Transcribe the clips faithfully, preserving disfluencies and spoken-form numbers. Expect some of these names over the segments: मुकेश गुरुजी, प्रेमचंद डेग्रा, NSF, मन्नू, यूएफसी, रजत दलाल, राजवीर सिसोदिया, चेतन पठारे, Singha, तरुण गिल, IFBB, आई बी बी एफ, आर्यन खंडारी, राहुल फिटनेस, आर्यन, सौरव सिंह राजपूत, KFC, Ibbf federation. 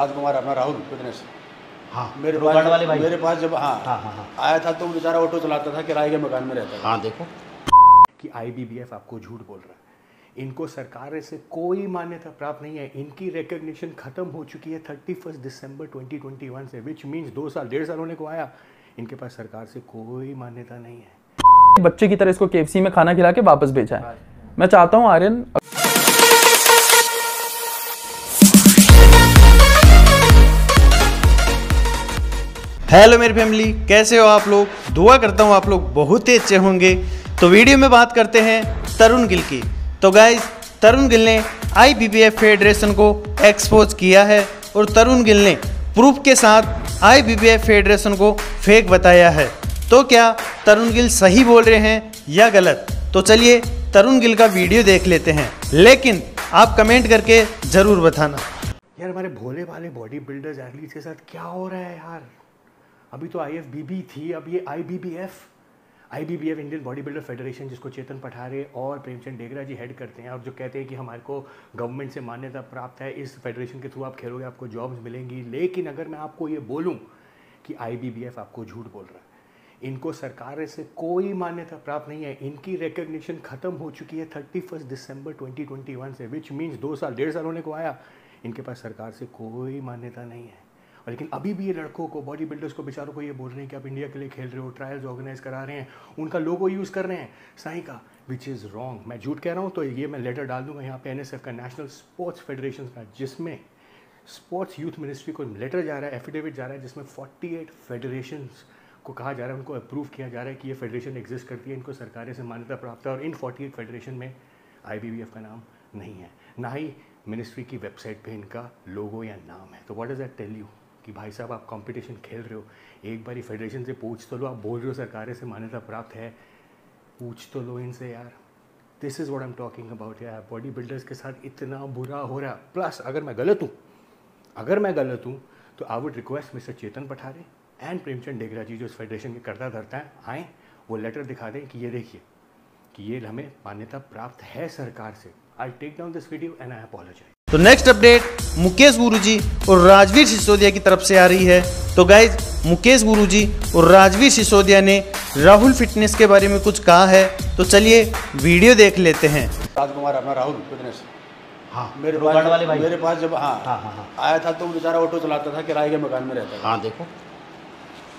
राजकुमार अपना राहुल फिटनेस, हाँ मेरे पास वाले भाई मेरे पास जब हाँ हाँ हाँ आया था तो बेचारा ऑटो चलाता था, किराए के मकान में रहता था। हाँ देखो कि आई बी बी एफ आपको झूठ बोल रहा है, इनको सरकार से कोई मान्यता प्राप्त नहीं है, इनकी रिकग्निशन खत्म हो चुकी है thirty first December twenty twenty one से, विच मीन्स दो साल डेढ़ साल होने को आया, इनके पास सरकार से कोई मान्यता नहीं है। बच्चे की तरह इसको के एफ सी में खाना खिला के वापस भेजा है। मैं चाहता हूँ आर्यन हेलो मेरी फैमिली, कैसे हो आप लोग? दुआ करता हूँ आप लोग बहुत ही अच्छे होंगे। तो वीडियो में बात करते हैं तरुण गिल की। तो गाइज, तरुण गिल ने आई बी बी एफ federation को एक्सपोज किया है और तरुण गिल ने प्रूफ के साथ आई बी बी एफ federation को फेक बताया है। तो क्या तरुण गिल सही बोल रहे हैं या गलत? तो चलिए तरुण गिल का वीडियो देख लेते हैं, लेकिन आप कमेंट करके ज़रूर बताना। यार हमारे भोले भाले बॉडी बिल्डर्स एथलीट के साथ क्या हो रहा है यार? अभी तो आई एफ बी बी थी, अब ये आई बी बी एफ, आई बी बी एफ Indian body builder federation, जिसको चेतन पठारे और प्रेमचंद डेग्रा जी हेड करते हैं और जो कहते हैं कि हमारे को गवर्नमेंट से मान्यता प्राप्त है, इस फेडरेशन के थ्रू आप खेलोगे आपको जॉब्स मिलेंगी। लेकिन अगर मैं आपको ये बोलूं कि आई बी बी एफ आपको झूठ बोल रहा है, इनको सरकार से कोई मान्यता प्राप्त नहीं है, इनकी रिकग्निशन खत्म हो चुकी है thirty first December twenty twenty one से, विच मीन्स दो साल डेढ़ साल होने को आया, इनके पास सरकार से कोई मान्यता नहीं है। लेकिन अभी भी ये लड़कों को, बॉडी बिल्डर्स को, बेचारों को ये बोल रहे हैं कि आप इंडिया के लिए खेल रहे हो, ट्रायल्स ऑर्गेनाइज करा रहे हैं, उनका लोगो यूज़ कर रहे हैं साई का, विच इज़ रॉन्ग। मैं झूठ कह रहा हूँ तो ये मैं लेटर डाल दूंगा यहाँ पे एन एस एफ का, नेशनल स्पोर्ट्स फेडरेशन का, जिसमें स्पोर्ट्स यूथ मिनिस्ट्री को लेटर जा रहा है, एफिडेविट जा रहा है, जिसमें फोर्टी एट फेडरेशंस को कहा जा रहा है, उनको अप्रूव किया जा रहा है कि ये फेडरेशन एग्जिस्ट करती है, इनको सरकार से मान्यता प्राप्त है और इन फोर्टी एट फेडरेशन में आई बी बी एफ का नाम नहीं है, ना ही मिनिस्ट्री की वेबसाइट पर इनका लोगो या नाम है। तो what does that tell you कि भाई साहब आप कंपटीशन खेल रहे हो, एक बार ही फेडरेशन से पूछ तो लो, आप बोल रहे हो सरकार से मान्यता प्राप्त है, पूछ तो लो इनसे यार। This is what I am talking about यार, बॉडी बिल्डर्स के साथ इतना बुरा हो रहा। प्लस अगर मैं गलत हूँ, अगर मैं गलत हूँ तो I would request mister चेतन पठारे and Premchand Degra ji, जो इस फेडरेशन के करता धरता है, आएँ वो लेटर दिखा दें कि ये देखिए कि ये हमें मान्यता प्राप्त है सरकार से। I take down this video and I apologise. तो नेक्स्ट अपडेट मुकेश गुरुजी और राजवीर सिसोदिया की तरफ से आ रही है। तो गाइज, मुकेश गुरुजी और राजवीर सिसोदिया ने राहुल फिटनेस के बारे में कुछ कहा है, तो चलिए वीडियो देख लेते हैं। राजकुमार अपना राहुल फिटनेस, हाँ मेरे पास वाले भाई मेरे पास जब हाँ हाँ हाँ आया था तो बेचारा ऑटो चलाता था, किराए के मकान में रहता था। हाँ देखो,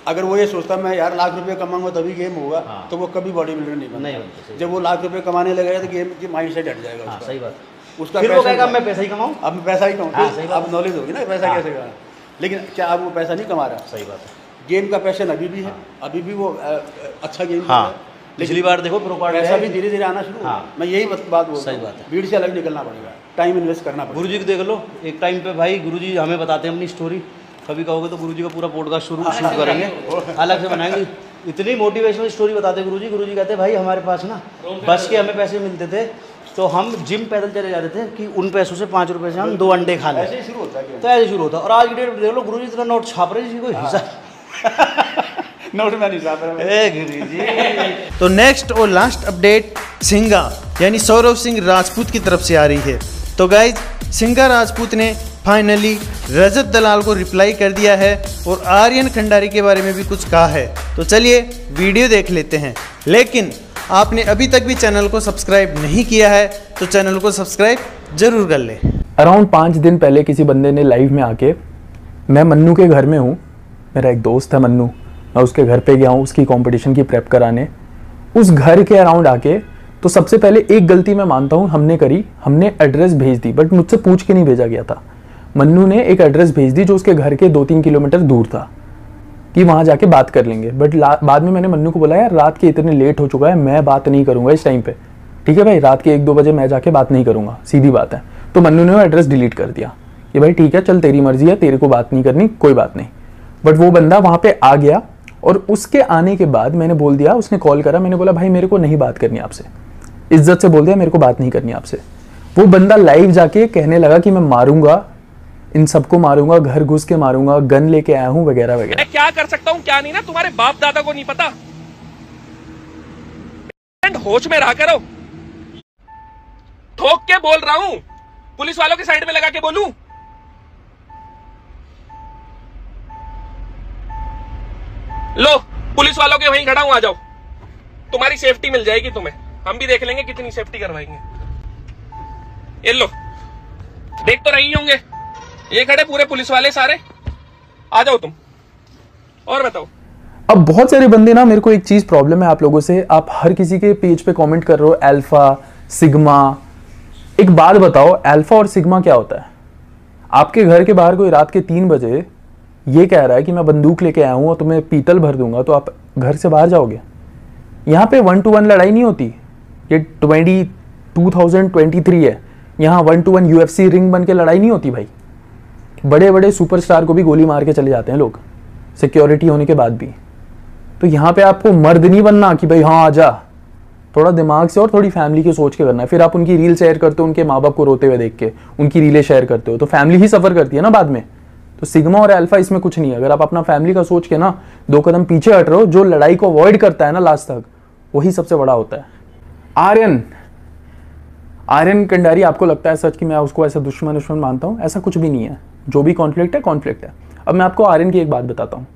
अगर वो ये सोचता मैं यार लाख रुपये कमाऊंगा तभी गेम होगा, हाँ। तो वो कभी बॉडी बिल्डर नहीं बना। नहीं, जब वो लाख रुपये कमाने लगेगा तो गेम की माइंड सेट हट जाएगा। हाँ, सही बात। उसका फिर वो कहेगा मैं पैसा ही कमाऊँ, अब मैं पैसा ही कमाऊँ, अब नॉलेज होगी ना पैसा कैसे कमाना। लेकिन क्या अब वो पैसा नहीं कमा रहा? सही बात है। गेम का पैशन अभी भी है, अभी भी वो अच्छा गेम है। पिछली बार देखो पैसा भी धीरे धीरे आना शुरू। मैं यही बात बोल, सही बात है, भीड़ से अलग निकलना पड़ेगा, टाइम इन्वेस्ट करना पड़ेगा। गुरुजी को देख लो, एक टाइम पे भाई गुरुजी हमें बताते हैं अपनी स्टोरी, कभी कहोगे तो गुरुजी का पूरा पॉडकास्ट शुरू शुरू करेंगे, अलग से बनाएंगे। इतनी मोटिवेशनल स्टोरी बताते गुरुजी। गुरुजी कहते भाई हमारे पास ना बस के हमें पैसे मिलते थे तो हम जिम पैदल चले जाते थे कि उन पैसों से पाँच रुपए से हम दो अंडे खा लें। ऐसे शुरू होता है, तो ऐसे शुरू होता है। और आज की डेट में देख लो गुरुजी इतना नोट छाप रहे जिसकी कोई हिसाब नोट में नहीं छाप रहे गुरुजी। तो नेक्स्ट और लास्ट अपडेट सिंगा यानी सौरव सिंह राजपूत की तरफ से आ रही है। तो गाइज, सिंगा राजपूत ने फाइनली रजत दलाल को रिप्लाई कर दिया है और आर्यन खंडारी के बारे में भी कुछ कहा है, तो चलिए वीडियो देख लेते हैं। लेकिन आपने अभी तक भी चैनल को सब्सक्राइब नहीं किया है तो चैनल को सब्सक्राइब जरूर कर लें। अराउंड पाँच दिन पहले किसी बंदे ने लाइव में आके, मैं मन्नू के घर में हूँ, मेरा एक दोस्त है मन्नू, मैं उसके घर पर गया हूँ उसकी कॉम्पिटिशन की प्रेप कराने, उस घर के अराउंड आके, तो सबसे पहले एक गलती मैं मानता हूँ हमने करी, हमने एड्रेस भेज दी, बट मुझसे पूछ के नहीं भेजा गया था। मन्नू ने एक एड्रेस भेज दी जो उसके घर के दो तीन किलोमीटर दूर था कि वहाँ जाके बात कर लेंगे, बट बाद में मैंने मन्नू को बोला यार रात के इतने लेट हो चुका है, मैं बात नहीं करूँगा इस टाइम पे, ठीक है भाई, रात के एक दो बजे मैं जाके बात नहीं करूँगा, सीधी बात है। तो मन्नू ने वो एड्रेस डिलीट कर दिया कि भाई ठीक है, चल तेरी मर्जी है, तेरे को बात नहीं करनी, कोई बात नहीं। बट वो बंदा वहाँ पर आ गया और उसके आने के बाद मैंने बोल दिया, उसने कॉल करा, मैंने बोला भाई मेरे को नहीं बात करनी आपसे, इज्जत से बोल दिया मेरे को बात नहीं करनी आपसे। वो बंदा लाइव जाके कहने लगा कि मैं मारूंगा इन सबको, मारूंगा, घर घुस के मारूंगा, गन लेके आया हूँ वगैरह वगैरह। मैं क्या कर सकता हूँ क्या नहीं ना, तुम्हारे बाप दादा को नहीं पता, होश में रहा करो। ठोक के बोल रहा हूँ, पुलिस वालों के साइड में लगा के बोलूं लो पुलिस वालों के वहीं खड़ा हूं, आ जाओ, तुम्हारी सेफ्टी मिल जाएगी तुम्हें, हम भी देख लेंगे कितनी सेफ्टी करवाएंगे। ये लो देख तो रही होंगे, ये खड़े पूरे पुलिस वाले सारे, आ जाओ तुम। और बताओ, अब बहुत सारे बंदे ना, मेरे को एक चीज प्रॉब्लम है आप लोगों से, आप हर किसी के पेज पे कमेंट कर रहे हो अल्फा सिग्मा। एक बात बताओ, अल्फा और सिग्मा क्या होता है? आपके घर के बाहर कोई रात के तीन बजे ये कह रहा है कि मैं बंदूक लेके आया हूं और तुम्हें पीतल भर दूंगा, तो आप घर से बाहर जाओगे? यहाँ पे वन टू वन लड़ाई नहीं होती, ये twenty two thousand twenty three है, यहाँ one two one यूएफसी ring बन के लड़ाई नहीं होती भाई। बड़े बड़े सुपरस्टार को भी गोली मार के चले जाते हैं लोग, सिक्योरिटी होने के बाद भी। तो यहाँ पे आपको मर्द नहीं बनना कि भाई हाँ आजा, थोड़ा दिमाग से और थोड़ी फैमिली की सोच के करना है। फिर आप उनकी रील शेयर करते हो, उनके माँ बाप को रोते हुए देख के उनकी रीलें शेयर करते हो, तो फैमिली ही सफर करती है ना बाद में। तो सिग्मा और अल्फा इसमें कुछ नहीं है। अगर आप अपना फैमिली का सोच के ना दो कदम पीछे हट रहे हो, जो लड़ाई को अवॉइड करता है ना लास्ट तक, वही सबसे बड़ा होता है। आर्यन आर्यन खंडारी, आपको लगता है सच कि मैं उसको ऐसा दुश्मन दुश्मन मानता हूँ? ऐसा कुछ भी नहीं है, जो भी कॉन्फ्लिक्ट है कॉन्फ्लिक्ट है। अब मैं आपको आर्यन की एक बात बताता हूँ,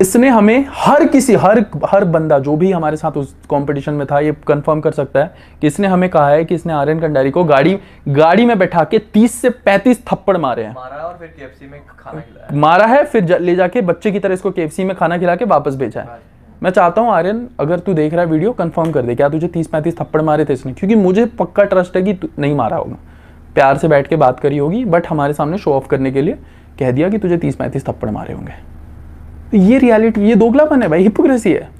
इसने हमें हर किसी हर हर बंदा जो भी हमारे साथ उस कंपटीशन में था, ये कंफर्म कर सकता है कि इसने हमें कहा है कि इसने आर्यन खंडारी को गाड़ी गाड़ी में बैठा के तीस से पैंतीस थप्पड़ मारे हैं, मारा और फिर केएफसी में खाना खिलाया, मारा है फिर ले जाके बच्चे की तरह इसको केएफसी में खाना खिला के वापस भेजा है। मैं चाहता हूं आर्यन, अगर तू देख रहा है वीडियो, कंफर्म कर दे क्या तुझे तीस पैंतीस थप्पड़ मारे थे इसने? क्योंकि मुझे पक्का ट्रस्ट है कि तू नहीं मारा होगा, प्यार से बैठ के बात करी होगी, बट हमारे सामने शो ऑफ करने के लिए कह दिया कि तुझे तीस पैंतीस थप्पड़ मारे होंगे। ये रियलिटी, ये दोगलापन है भाई, हिपोक्रेसी है।